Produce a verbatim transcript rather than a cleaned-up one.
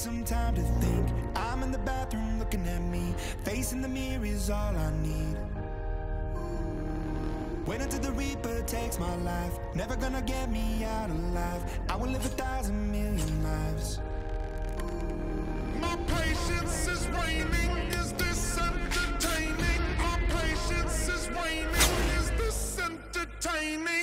some time to think. I'm in the bathroom looking at me. Facing the mirror is all I need. Wait until the Reaper takes my life. Never gonna get me out alive. I will live a thousand million lives. My patience is waning. Is this entertaining? My patience is waning. Is this entertaining?